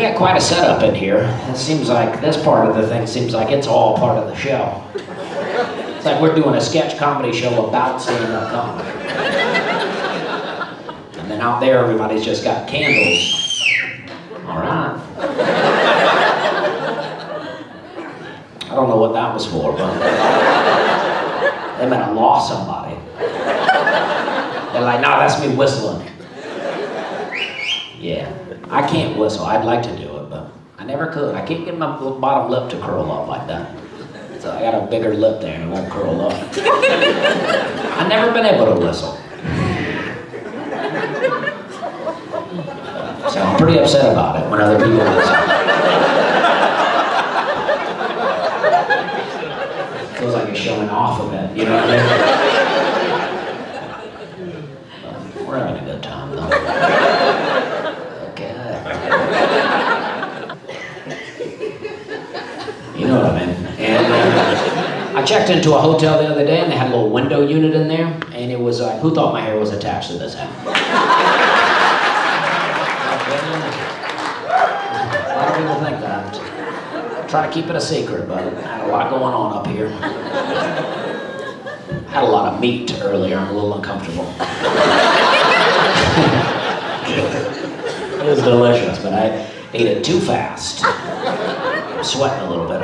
We got quite a setup in here. It seems like this part of the thing seems like it's all part of the show. It's like we're doing a sketch comedy show about stand-up comedy. And then out there, everybody's just got candles. All right. I don't know what that was for, but they might have lost somebody. They're like, no, that's me whistling. Yeah, I can't whistle. I'd like to do it, but I never could. I can't get my bottom lip to curl up like that. So I got a bigger lip there and it won't curl up. I've never been able to whistle. So I'm pretty upset about it when other people whistle. It feels like you're showing off of it, you know what I mean? But we're having a good time though. You know what I mean? And I checked into a hotel the other day and they had a little window unit in there and it was like, who thought my hair was attached to this hat? A lot of people think that. I try to keep it a secret, but I had a lot going on up here. I had a lot of meat earlier, I'm a little uncomfortable. It was delicious, but I ate it too fast. I'm sweating a little bit.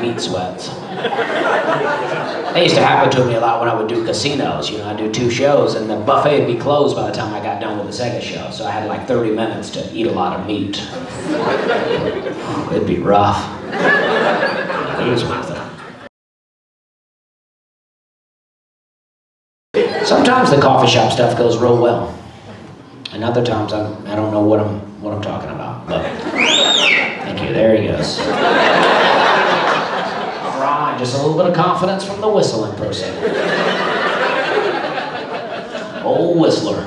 Meat sweats. That used to happen to me a lot when I would do casinos. You know, I'd do two shows and the buffet would be closed by the time I got done with the second show. So I had like 30 minutes to eat a lot of meat. It'd be rough. I lose my thing. Sometimes the coffee shop stuff goes real well. And other times I don't know what I'm talking about. But thank you, there he goes. All right, just a little bit of confidence from the whistling person. Old whistler.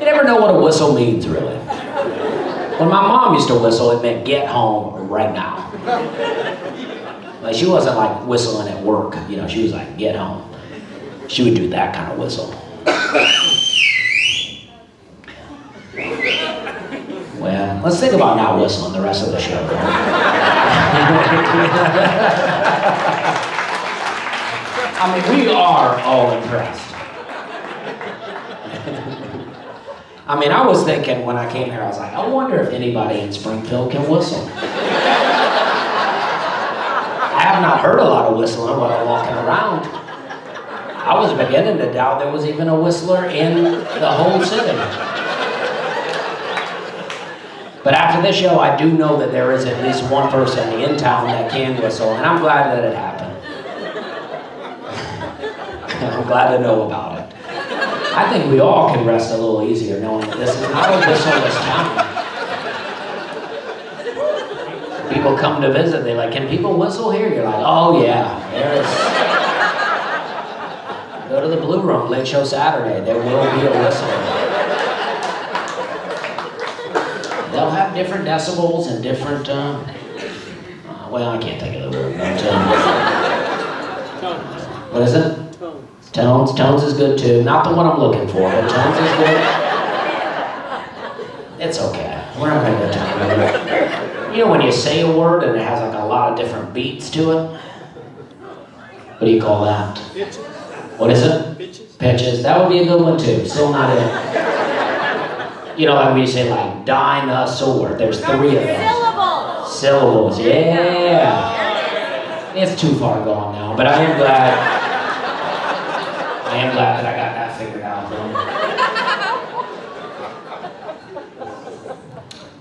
You never know what a whistle means, really. When my mom used to whistle, it meant get home right now. Like, she wasn't like whistling at work, you know, she was like, get home. She would do that kind of whistle. Well, let's think about not whistling the rest of the show. I mean, we are all impressed. I mean, I was thinking when I came here, I was like, I wonder if anybody in Springfield can whistle. I have not heard a lot of whistling when I'm walking around. I was beginning to doubt there was even a whistler in the whole city. But after this show, I do know that there is at least one person in town that can whistle, and I'm glad that it happened. I'm glad to know about it. I think we all can rest a little easier knowing that this is not a whistleless town. People come to visit, they're like, can people whistle here? You're like, oh yeah, there is. Go to the Blue Room, late show Saturday, there will be a whistle. They'll have different decibels and different, well, I can't think of the word, but, tones. What is it? Tones. Tones. Tones is good too. Not the one I'm looking for, but tones is good. It's okay. We're having a good time. You know when you say a word and it has like a lot of different beats to it? What do you call that? Pitches. What is it? Pitches. Pitches. That would be a good one too. Still not in. You know, like when you say, like, dinosaur, there's three of them. Syllables. Syllables, yeah. It's too far gone now, but I am glad that I got that figured out, though.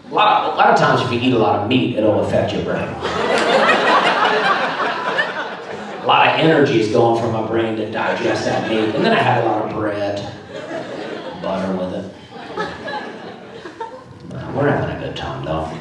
A lot of times if you eat a lot of meat, it'll affect your brain. A lot of energy is going from my brain to digest that meat. And then I had a lot of bread, butter with it. We're having a good time, though.